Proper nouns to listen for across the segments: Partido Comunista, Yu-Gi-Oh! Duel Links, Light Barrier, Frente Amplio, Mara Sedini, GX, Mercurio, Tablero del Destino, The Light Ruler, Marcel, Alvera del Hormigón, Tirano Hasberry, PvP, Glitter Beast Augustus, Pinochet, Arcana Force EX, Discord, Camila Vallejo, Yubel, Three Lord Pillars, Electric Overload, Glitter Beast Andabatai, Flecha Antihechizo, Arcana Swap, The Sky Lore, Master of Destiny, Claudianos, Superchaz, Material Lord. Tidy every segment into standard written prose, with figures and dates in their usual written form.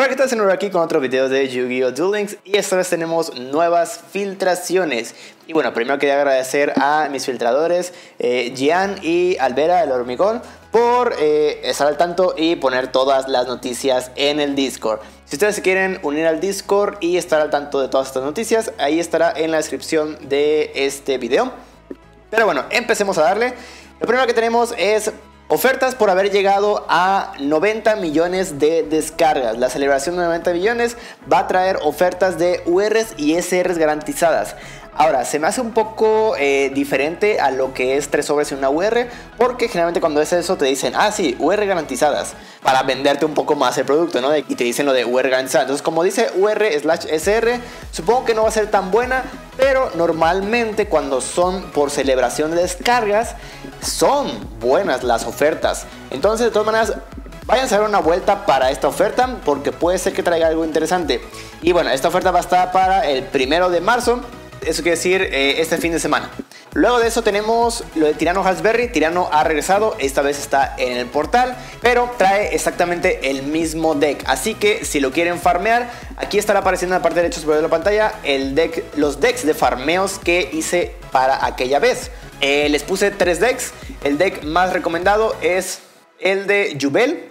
Hola, ¿qué tal? Estoy aquí con otro video de Yu-Gi-Oh! Duel Links y esta vez tenemos nuevas filtraciones. Y bueno, primero quería agradecer a mis filtradores, Gian y Alvera del Hormigón, por estar al tanto y poner todas las noticias en el Discord. Si ustedes se quieren unir al Discord y estar al tanto de todas estas noticias, ahí estará en la descripción de este video. Pero bueno, empecemos a darle. Lo primero que tenemos es ofertas por haber llegado a 90 millones de descargas. La celebración de 90 millones va a traer ofertas de URs y SRs garantizadas. Ahora, se me hace un poco diferente a lo que es 3 sobres y una UR, porque generalmente cuando es eso te dicen, ah sí, UR garantizadas, para venderte un poco más el producto, ¿no? Y te dicen lo de UR garantizada. Entonces, como dice UR/SR, supongo que no va a ser tan buena, pero normalmente cuando son por celebración de descargas, son buenas las ofertas. Entonces, de todas maneras, váyanse a dar una vuelta para esta oferta, porque puede ser que traiga algo interesante. Y bueno, esta oferta va a estar para el 1 de marzo. Eso quiere decir este fin de semana. Luego de eso tenemos lo de Tirano Hasberry. Tirano ha regresado, esta vez está en el portal, pero trae exactamente el mismo deck. Así que si lo quieren farmear, aquí estará apareciendo en la parte derecha superior de la pantalla el deck, los decks de farmeos que hice para aquella vez. Les puse 3 decks. El deck más recomendado es el de Yubel.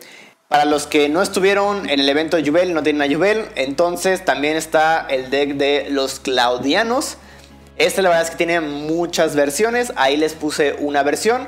Para los que no estuvieron en el evento de Yubel, no tienen a Yubel, entonces también está el deck de los Claudianos. Este la verdad es que tiene muchas versiones, ahí les puse una versión.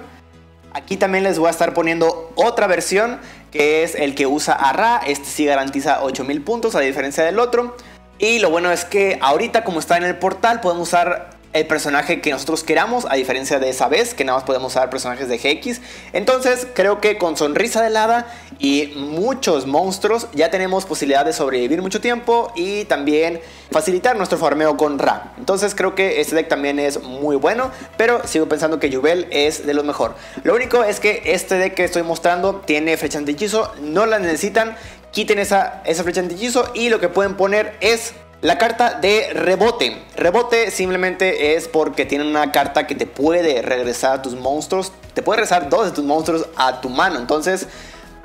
Aquí también les voy a estar poniendo otra versión, que es el que usa a Ra. Este sí garantiza 8000 puntos, a diferencia del otro. Y lo bueno es que ahorita, como está en el portal, podemos usar el personaje que nosotros queramos, a diferencia de esa vez que nada más podemos usar personajes de GX. Entonces creo que con Sonrisa de Hada y muchos monstruos ya tenemos posibilidad de sobrevivir mucho tiempo y también facilitar nuestro farmeo con Ra. Entonces creo que este deck también es muy bueno, pero sigo pensando que Yubel es de lo mejor. Lo único es que este deck que estoy mostrando tiene Flecha Antihechizo, no la necesitan. Quiten esa Flecha Antihechizo y lo que pueden poner es la carta de rebote. Rebote simplemente es porque tiene una carta que te puede regresar a tus monstruos. Te puede regresar 2 de tus monstruos a tu mano. Entonces,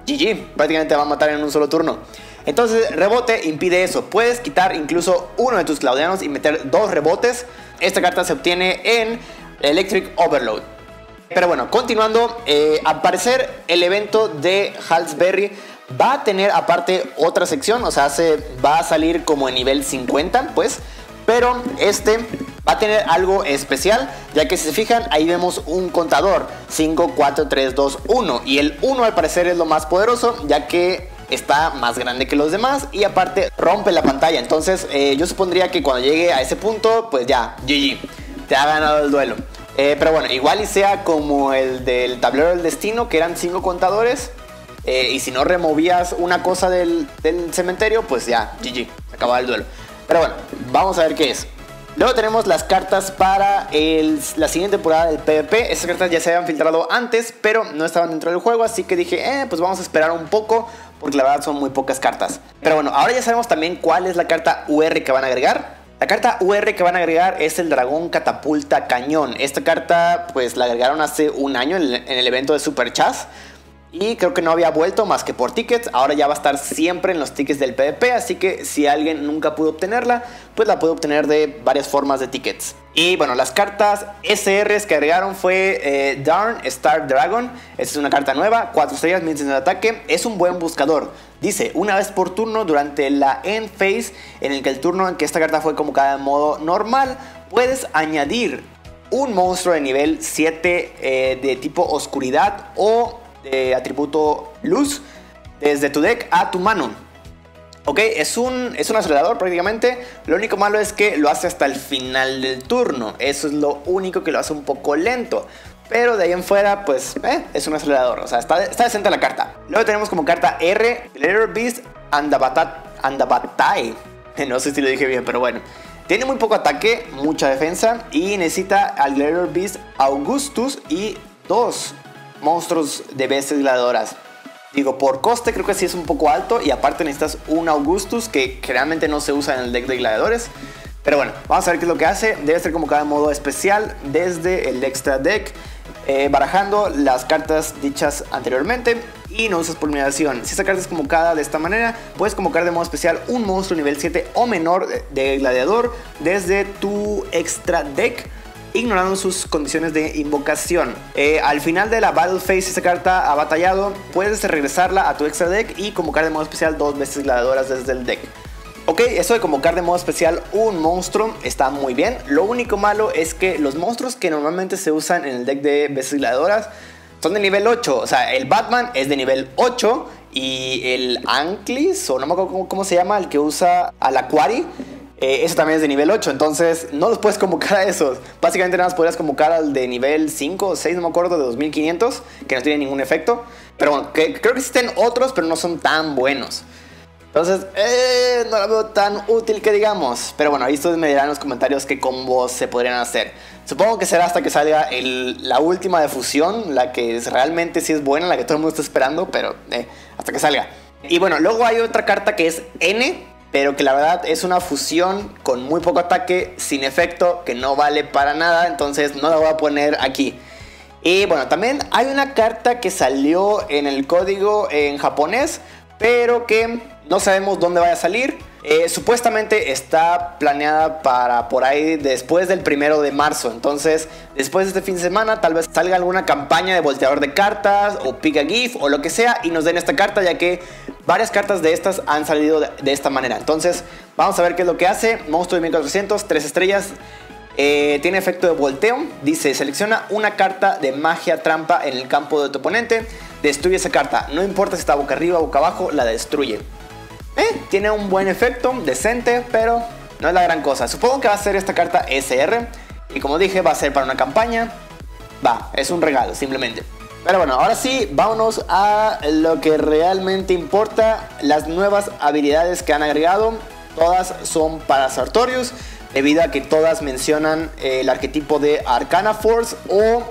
GG, prácticamente va a matar en un solo turno. Entonces, rebote impide eso. Puedes quitar incluso 1 de tus Claudianos y meter 2 rebotes. Esta carta se obtiene en Electric Overload. Pero bueno, continuando, al parecer el evento de Hasberry va a tener aparte otra sección, o sea, va a salir como en nivel 50, pues. Pero este va a tener algo especial, ya que si se fijan, ahí vemos un contador, 5, 4, 3, 2, 1. Y el 1 al parecer es lo más poderoso, ya que está más grande que los demás y aparte rompe la pantalla. Entonces yo supondría que cuando llegue a ese punto, pues ya, GG, te ha ganado el duelo. Pero bueno, igual y sea como el del Tablero del Destino, que eran 5 contadores. Y si no removías una cosa del cementerio, pues ya, GG, acababa el duelo. Pero bueno, vamos a ver qué es. Luego tenemos las cartas para la siguiente temporada del PvP. Estas cartas ya se habían filtrado antes, pero no estaban dentro del juego, así que dije, pues vamos a esperar un poco, porque la verdad son muy pocas cartas. Pero bueno, ahora ya sabemos también cuál es la carta UR que van a agregar. La carta UR que van a agregar es el dragón catapulta cañón. Esta carta pues la agregaron hace un año en el evento de Superchaz. Y creo que no había vuelto más que por tickets. Ahora ya va a estar siempre en los tickets del PvP. Así que si alguien nunca pudo obtenerla, pues la puede obtener de varias formas de tickets. Y bueno, las cartas SRs que agregaron fue Dawn Star Dragon. Esta es una carta nueva, 4 estrellas, 1600 de ataque. Es un buen buscador. Dice, una vez por turno durante la end phase, en el que el turno en que esta carta fue convocada de modo normal, puedes añadir un monstruo de nivel 7 de tipo oscuridad o de atributo luz desde tu deck a tu mano. Ok, es un acelerador prácticamente. Lo único malo es que lo hace hasta el final del turno. Eso es lo único que lo hace un poco lento. Pero de ahí en fuera, pues, es un acelerador. O sea, está decente la carta. Luego tenemos como carta R, Glitter Beast Andabatai. No sé si lo dije bien, pero bueno. Tiene muy poco ataque, mucha defensa. Y necesita al Glitter Beast Augustus y 2 monstruos de bestias gladiadoras. Digo, por coste creo que sí es un poco alto. Y aparte necesitas un Augustus, que generalmente no se usa en el deck de gladiadores. Pero bueno, vamos a ver qué es lo que hace. Debe ser como cada modo especial desde el extra deck, barajando las cartas dichas anteriormente. y no usas pulminación. Si esta carta es convocada de esta manera, puedes convocar de modo especial un monstruo nivel 7 o menor de gladiador desde tu extra deck, ignorando sus condiciones de invocación. Al final de la Battle Phase, esta carta ha batallado, puedes regresarla a tu extra deck y convocar de modo especial dos veces gladiadoras desde el deck. Ok, eso de convocar de modo especial un monstruo está muy bien. Lo único malo es que los monstruos que normalmente se usan en el deck de veces gladiadoras son de nivel 8, o sea, el Batman es de nivel 8 y el Anclis, o no me acuerdo cómo se llama, el que usa a la Quari, eso también es de nivel 8, entonces no los puedes convocar a esos. Básicamente nada más podrías convocar al de nivel 5 o 6, no me acuerdo, de 2500, que no tiene ningún efecto. Pero bueno, creo que existen otros, pero no son tan buenos. Entonces, no la veo tan útil que digamos. Pero bueno, ahí ustedes me dirán en los comentarios qué combos se podrían hacer. Supongo que será hasta que salga la última de fusión, la que realmente sí es buena, la que todo el mundo está esperando, pero hasta que salga. Y bueno, luego hay otra carta que es N, pero que la verdad es una fusión con muy poco ataque, sin efecto, que no vale para nada, entonces no la voy a poner aquí. Y bueno, también hay una carta que salió en el código en japonés, pero que no sabemos dónde vaya a salir. Supuestamente está planeada para por ahí después del 1 de marzo. Entonces, después de este fin de semana, tal vez salga alguna campaña de volteador de cartas o pick a GIF o lo que sea y nos den esta carta, ya que varias cartas de estas han salido de esta manera. Entonces, vamos a ver qué es lo que hace. Monstruo de 1400, 3 estrellas. Tiene efecto de volteo. Dice: selecciona una carta de magia trampa en el campo de tu oponente. Destruye esa carta. No importa si está boca arriba o boca abajo, la destruye. Tiene un buen efecto, decente, pero no es la gran cosa. Supongo que va a ser esta carta SR. Y como dije, va a ser para una campaña. Va, es un regalo, simplemente. Pero bueno, ahora sí, vámonos a lo que realmente importa. Las nuevas habilidades que han agregado, todas son para Sartorius, debido a que todas mencionan el arquetipo de Arcana Force o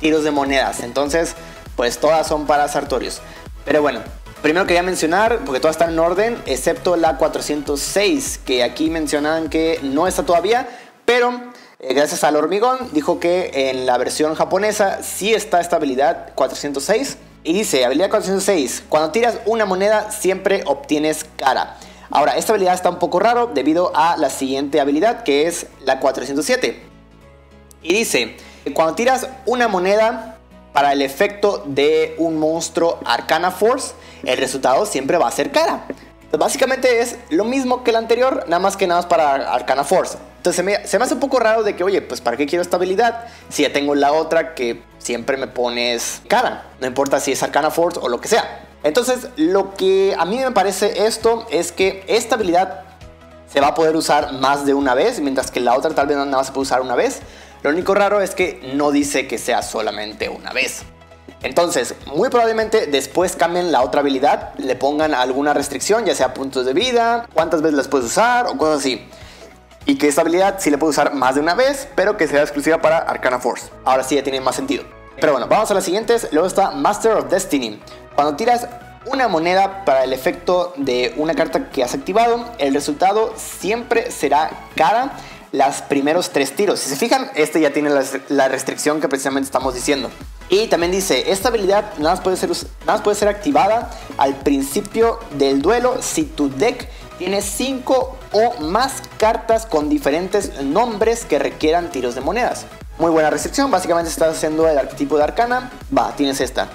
tiros de monedas. Entonces, pues todas son para Sartorius. Pero bueno, primero quería mencionar, porque todas están en orden, excepto la 406, que aquí mencionan que no está todavía, pero gracias al hormigón, dijo que en la versión japonesa sí está esta habilidad 406. Y dice, habilidad 406, cuando tiras una moneda siempre obtienes cara. Ahora, esta habilidad está un poco raro debido a la siguiente habilidad, que es la 407. Y dice, cuando tiras una moneda para el efecto de un monstruo Arcana Force, el resultado siempre va a ser cara. Básicamente es lo mismo que el anterior, nada más para Arcana Force. Entonces se me hace un poco raro de que, oye, pues ¿para qué quiero esta habilidad si ya tengo la otra que siempre me pones cara? No importa si es Arcana Force o lo que sea. Entonces, lo que a mí me parece esto es que esta habilidad se va a poder usar más de una vez, mientras que la otra tal vez nada más se puede usar una vez. Lo único raro es que no dice que sea solamente una vez. Entonces, muy probablemente después cambien la otra habilidad, le pongan alguna restricción, ya sea puntos de vida, cuántas veces las puedes usar o cosas así. Y que esta habilidad sí la puedes usar más de una vez, pero que sea exclusiva para Arcana Force. Ahora sí ya tiene más sentido. Pero bueno, vamos a las siguientes. Luego está Master of Destiny. Cuando tiras una moneda para el efecto de una carta que has activado, el resultado siempre será cara los primeros 3 tiros. Si se fijan, este ya tiene la restricción que precisamente estamos diciendo. Y también dice, esta habilidad nada más puede ser activada al principio del duelo si tu deck tiene 5 o más cartas con diferentes nombres que requieran tiros de monedas. Muy buena restricción, básicamente estás haciendo el arquetipo de Arcana. Va, tienes esta.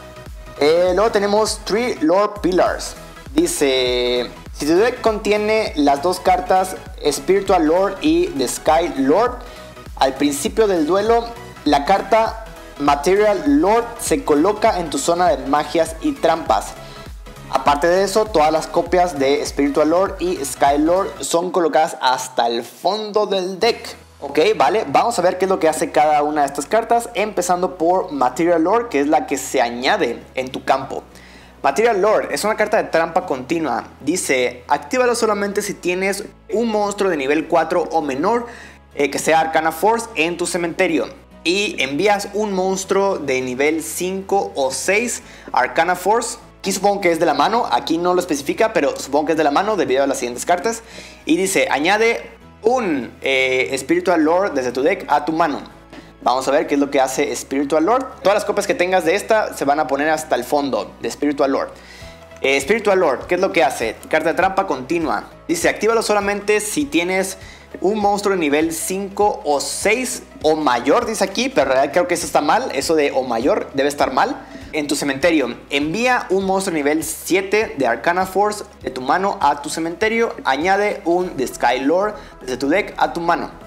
Luego tenemos Three Lord Pillars. Dice, si tu deck contiene las dos cartas Spiritual Lord y The Sky Lord, al principio del duelo la carta Material Lord se coloca en tu zona de magias y trampas. Aparte de eso, todas las copias de Spiritual Lord y Sky Lord son colocadas hasta el fondo del deck. Ok, vale, vamos a ver qué es lo que hace cada una de estas cartas, empezando por Material Lord, que es la que se añade en tu campo. Material Lord es una carta de trampa continua. Dice, actívalo solamente si tienes un monstruo de nivel 4 o menor que sea Arcana Force en tu cementerio. Y envías un monstruo de nivel 5 o 6 Arcana Force. Aquí supongo que es de la mano, aquí no lo especifica, pero supongo que es de la mano debido a las siguientes cartas. Y dice, añade un Spiritual Lord desde tu deck a tu mano. Vamos a ver qué es lo que hace Spiritual Lord. Todas las copias que tengas de esta se van a poner hasta el fondo de Spiritual Lord. Spiritual Lord, ¿qué es lo que hace? Carta de trampa continua. Dice, actívalo solamente si tienes un monstruo de nivel 5 o 6 o mayor, dice aquí, pero en realidad creo que eso está mal, eso de o mayor debe estar mal. En tu cementerio, envía un monstruo nivel 7 de Arcana Force de tu mano a tu cementerio. Añade un The Sky Lord desde tu deck a tu mano.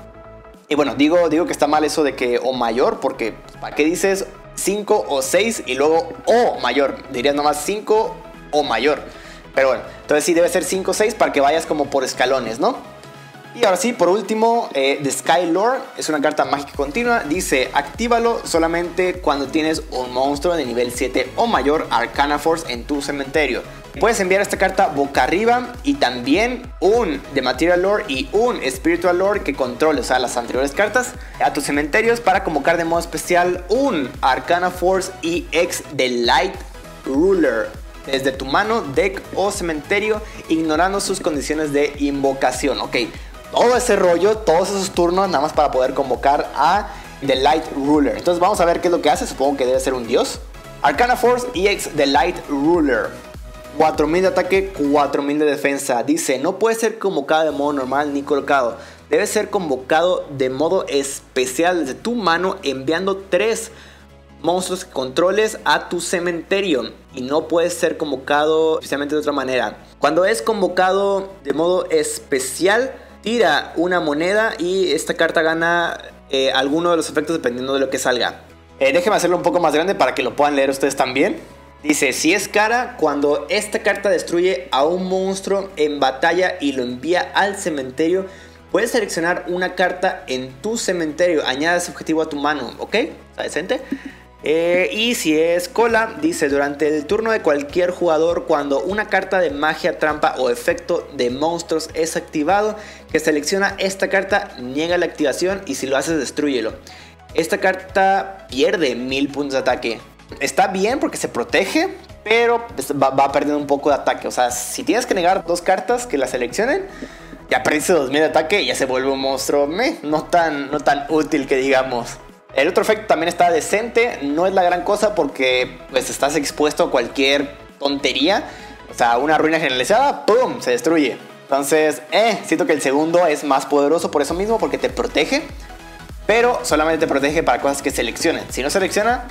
Y bueno, digo que está mal eso de que o mayor, porque ¿para qué dices 5 o 6 y luego o mayor? Dirías nomás 5 o mayor. Pero bueno, entonces sí debe ser 5 o 6 para que vayas como por escalones, ¿no? Y ahora sí, por último, The Sky Lore es una carta mágica continua. Dice, actívalo solamente cuando tienes un monstruo de nivel 7 o mayor Arcana Force en tu cementerio. Puedes enviar esta carta boca arriba y también un The Material Lore y un Spiritual Lore que controle, o sea, las anteriores cartas, a tus cementerios para convocar de modo especial un Arcana Force EX de Light Ruler desde tu mano, deck o cementerio, ignorando sus condiciones de invocación. Ok, todo ese rollo, todos esos turnos nada más para poder convocar a The Light Ruler. Entonces vamos a ver qué es lo que hace, supongo que debe ser un dios. Arcana Force EX The Light Ruler, 4000 de ataque, 4000 de defensa. Dice, no puede ser convocado de modo normal ni colocado. Debe ser convocado de modo especial desde tu mano, enviando 3 monstruos que controles a tu cementerio, y no puede ser convocado especialmente de otra manera. Cuando es convocado de modo especial, tira una moneda y esta carta gana alguno de los efectos dependiendo de lo que salga. Déjeme hacerlo un poco más grande para que lo puedan leer ustedes también. Dice, si es cara, cuando esta carta destruye a un monstruo en batalla y lo envía al cementerio, puedes seleccionar una carta en tu cementerio, añade ese objetivo a tu mano, ¿ok? ¿Está decente? Y si es cola, dice, durante el turno de cualquier jugador, cuando una carta de magia, trampa o efecto de monstruos es activado, que selecciona esta carta, niega la activación y si lo haces, destrúyelo. Esta carta pierde 1000 puntos de ataque. Está bien porque se protege, pero va perdiendo un poco de ataque. O sea, si tienes que negar 2 cartas que la seleccionen, ya perdiste 2000 de ataque y ya se vuelve un monstruo no tan útil que digamos. El otro efecto también está decente, no es la gran cosa porque pues estás expuesto a cualquier tontería. O sea, una ruina generalizada, ¡pum!, se destruye. Entonces, siento que el segundo es más poderoso por eso mismo, porque te protege, pero solamente te protege para cosas que seleccionen. Si no selecciona,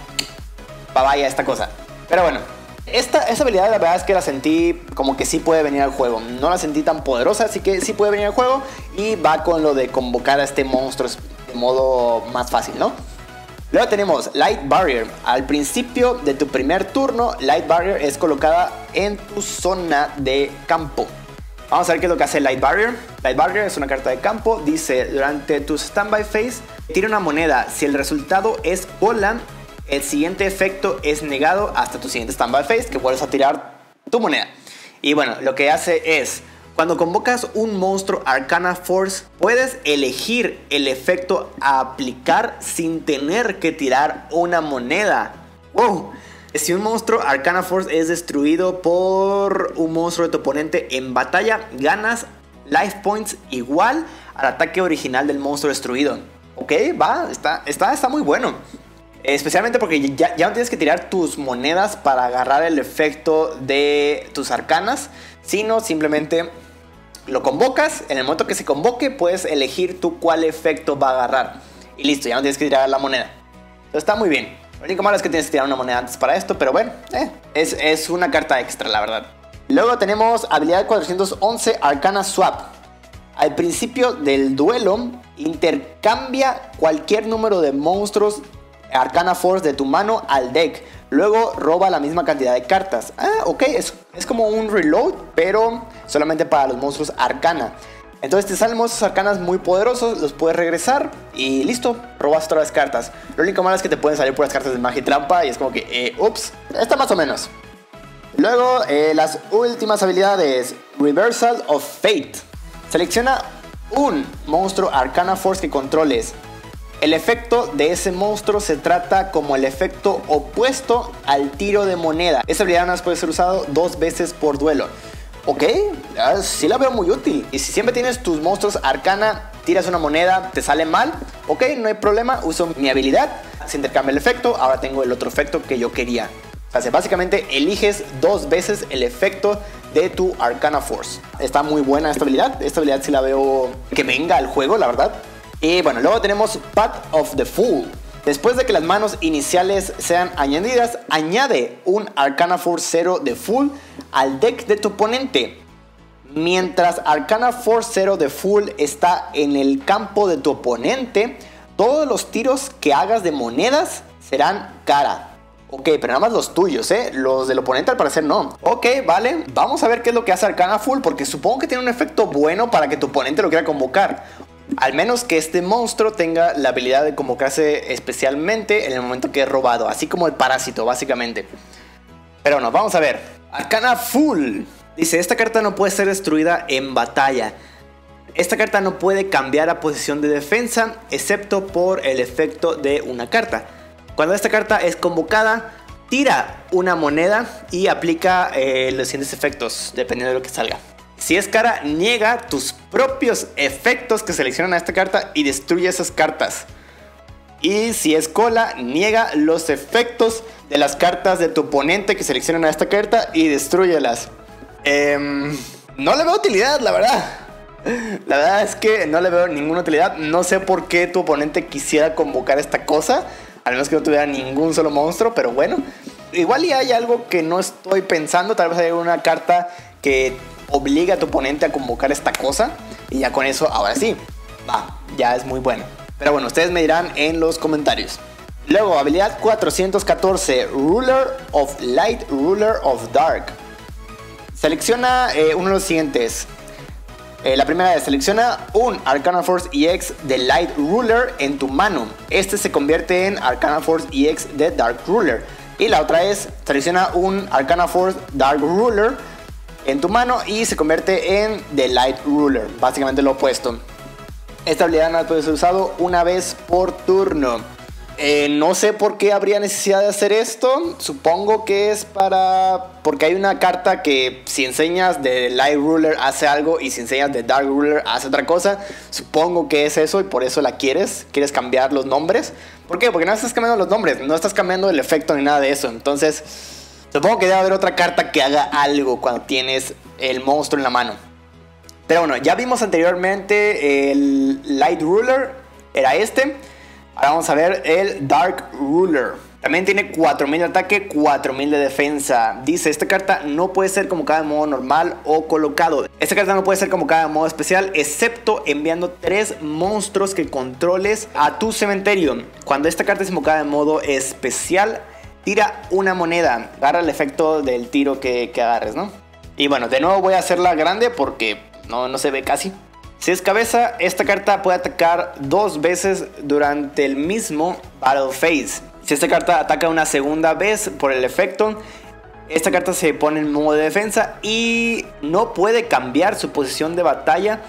vaya esta cosa. Pero bueno, esta habilidad la verdad es que la sentí como que sí puede venir al juego. No la sentí tan poderosa, así que sí puede venir al juego y va con lo de convocar a este monstruo de modo más fácil, ¿no? Luego tenemos Light Barrier. Al principio de tu primer turno, Light Barrier es colocada en tu zona de campo. Vamos a ver qué es lo que hace Light Barrier. Light Barrier es una carta de campo. Dice, durante tu standby phase, tira una moneda. Si el resultado es cola, el siguiente efecto es negado hasta tu siguiente standby phase, que vuelves a tirar tu moneda. Y bueno, lo que hace es, cuando convocas un monstruo Arcana Force, puedes elegir el efecto a aplicar sin tener que tirar una moneda. ¡Wow! Si un monstruo Arcana Force es destruido por un monstruo de tu oponente en batalla, ganas life points igual al ataque original del monstruo destruido. Ok, va, está muy bueno. Especialmente porque ya no tienes que tirar tus monedas para agarrar el efecto de tus arcanas, sino simplemente lo convocas, en el momento que se convoque puedes elegir tú cuál efecto va a agarrar y listo, ya no tienes que tirar la moneda. Entonces está muy bien. Lo único malo es que tienes que tirar una moneda antes para esto, pero bueno, es una carta extra la verdad. Luego tenemos habilidad 411 Arcana Swap. Al principio del duelo, intercambia cualquier número de monstruos Arcana Force de tu mano al deck. Luego roba la misma cantidad de cartas. Ah, ok, es como un reload, pero solamente para los monstruos Arcana. Entonces te salen monstruos Arcanas muy poderosos, los puedes regresar y listo, robas otra vez cartas. Lo único malo es que te pueden salir puras cartas de magia y trampa y es como que, ups, está más o menos. Luego, las últimas habilidades. Reversal of Fate. Selecciona un monstruo Arcana Force que controles. El efecto de ese monstruo se trata como el efecto opuesto al tiro de moneda. Esta habilidad nada más puede ser usado 2 veces por duelo. Ok, sí la veo muy útil. Y si siempre tienes tus monstruos arcana tiras una moneda, te sale mal, ok, no hay problema, uso mi habilidad, se intercambia el efecto, ahora tengo el otro efecto que yo quería. O sea, básicamente eliges dos veces el efecto de tu Arcana Force. Está muy buena esta habilidad. Esta habilidad sí la veo que venga al juego, la verdad. Y bueno, luego tenemos Path of the Fool. Después de que las manos iniciales sean añadidas, añade un Arcana Force 0 de Fool al deck de tu oponente. Mientras Arcana Force 0 de Fool está en el campo de tu oponente, todos los tiros que hagas de monedas serán cara. Ok, pero nada más los tuyos, ¿eh? Los del oponente al parecer no. Ok, vale. Vamos a ver qué es lo que hace Arcana Full, porque supongo que tiene un efecto bueno para que tu oponente lo quiera convocar. Al menos que este monstruo tenga la habilidad de convocarse especialmente en el momento que es robado, así como el parásito, básicamente. Pero bueno, vamos a ver. Arcana Full. Dice, esta carta no puede ser destruida en batalla. Esta carta no puede cambiar la posición de defensa, excepto por el efecto de una carta. Cuando esta carta es convocada, tira una moneda y aplica los siguientes efectos, dependiendo de lo que salga. Si es cara, niega tus propios efectos que seleccionan a esta carta y destruye esas cartas. Y si es cola, niega los efectos de las cartas de tu oponente que seleccionan a esta carta y destruyelas. No le veo utilidad, la verdad. La verdad es que no le veo ninguna utilidad. No sé por qué tu oponente quisiera convocar esta cosa. Al menos que no tuviera ningún solo monstruo, pero bueno. Igual y hay algo que no estoy pensando. Tal vez hay una carta que obliga a tu oponente a convocar esta cosa. Y ya con eso, ahora sí. Va, ya es muy bueno. Pero bueno, ustedes me dirán en los comentarios. Luego, habilidad 414. Ruler of Light, Ruler of Dark. Selecciona uno de los siguientes. La primera vez, selecciona un Arcana Force EX de Light Ruler en tu mano. Este se convierte en Arcana Force EX de Dark Ruler. Y la otra es, selecciona un Arcana Force Dark Ruler en tu mano y se convierte en The Light Ruler. Básicamente lo opuesto. Esta habilidad no puede ser usada una vez por turno. No sé por qué habría necesidad de hacer esto. Supongo que es para... porque hay una carta que si enseñas de Light Ruler hace algo y si enseñas de Dark Ruler hace otra cosa. Supongo que es eso y por eso la quieres. Quieres cambiar los nombres. ¿Por qué? Porque no estás cambiando los nombres. No estás cambiando el efecto ni nada de eso. Entonces supongo que debe haber otra carta que haga algo cuando tienes el monstruo en la mano. Pero bueno, ya vimos anteriormente el Light Ruler. Era este. Ahora vamos a ver el Dark Ruler. También tiene 4000 de ataque, 4000 de defensa. Dice, esta carta no puede ser convocada de modo normal o colocado. Esta carta no puede ser convocada de modo especial, excepto enviando 3 monstruos que controles a tu cementerio. Cuando esta carta es convocada de modo especial, tira una moneda. Agarra el efecto del tiro que agarres, ¿no? Y bueno, de nuevo voy a hacerla grande porque no se ve casi. Si es cabeza, esta carta puede atacar 2 veces durante el mismo Battle Phase. Si esta carta ataca una segunda vez por el efecto, esta carta se pone en modo de defensa y no puede cambiar su posición de batalla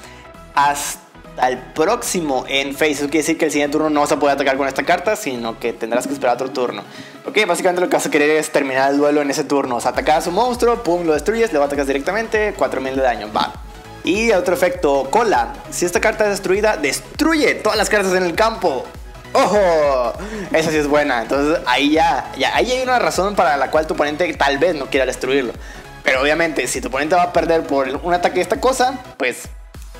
hasta el próximo end phase. Eso quiere decir que el siguiente turno no vas a poder atacar con esta carta, sino que tendrás que esperar otro turno. Ok, básicamente lo que vas a querer es terminar el duelo en ese turno. O sea, atacar a su monstruo, pum, lo destruyes, lo atacas directamente, 4000 de daño, va. Y otro efecto, cola. Si esta carta es destruida, destruye todas las cartas en el campo. ¡Ojo! Esa sí es buena. Entonces ahí ahí hay una razón para la cual tu oponente tal vez no quiera destruirlo. Pero obviamente si tu oponente va a perder por un ataque de esta cosa, pues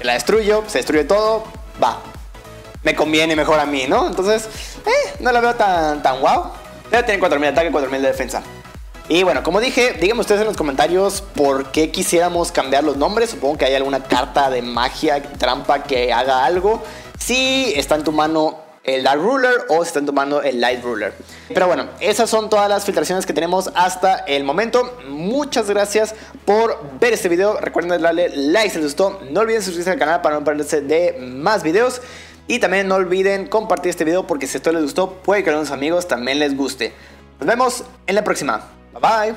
la destruyo, se destruye todo, va. Me conviene mejor a mí, ¿no? Entonces, no la veo tan guau. Pero tiene 4000 de ataque, 4000 de defensa. Y bueno, como dije, díganme ustedes en los comentarios por qué quisiéramos cambiar los nombres. Supongo que hay alguna carta de magia, trampa que haga algo. Si está en tu mano el Dark Ruler o si está en tu mano el Light Ruler. Pero bueno, esas son todas las filtraciones que tenemos hasta el momento. Muchas gracias por ver este video. Recuerden darle like si les gustó. No olviden suscribirse al canal para no perderse de más videos. Y también no olviden compartir este video porque si esto les gustó, puede que a unos amigos también les guste. Nos vemos en la próxima. Bye.